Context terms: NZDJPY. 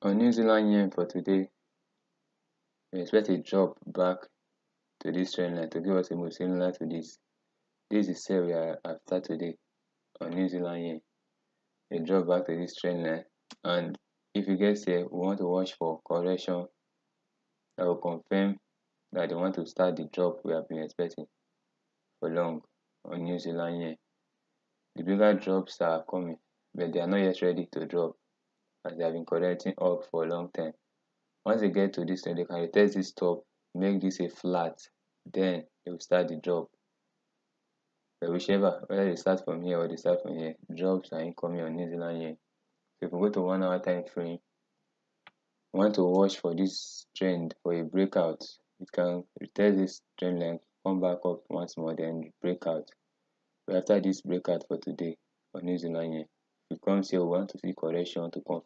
On New Zealand yen for today, we expect a drop back to this trend line to give us a move similar to this. This is where we are after today on New Zealand yen. A drop back to this trend line, and if you get here, we want to watch for correction that will confirm that they want to start the drop we have been expecting for long on New Zealand yen. The bigger drops are coming, but they are not yet ready to drop as they have been correcting up for a long time. Once they get to this trend, they can retest this top, make this a flat, then they will start the drop. But whichever, whether they start from here or they start from here, drops are incoming on New Zealand yen. So if we go to 1 hour time frame, we want to watch for this trend for a breakout. It can retest this trend line, come back up once more, then breakout. But after this breakout for today on New Zealand yen, if it comes here, we want to see correction to confirm